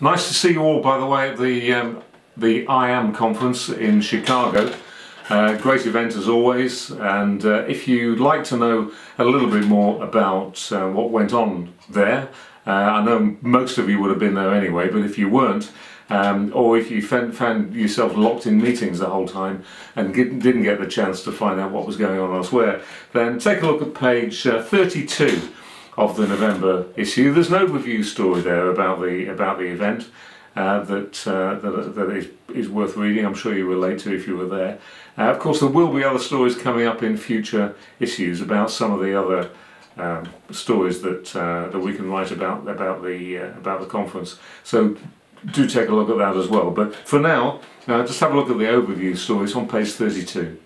Nice to see you all, by the way, at the IAM conference in Chicago. Great event as always, and if you'd like to know a little bit more about what went on there, I know most of you would have been there anyway, but if you weren't, or if you found yourself locked in meetings the whole time and didn't get the chance to find out what was going on elsewhere, then take a look at page 32 of the November issue. There's an overview story there about the event that is worth reading. I'm sure you relate to if you were there. Of course, there will be other stories coming up in future issues about some of the other stories that we can write about the conference. So do take a look at that as well. But for now, just have a look at the overview stories on page 32.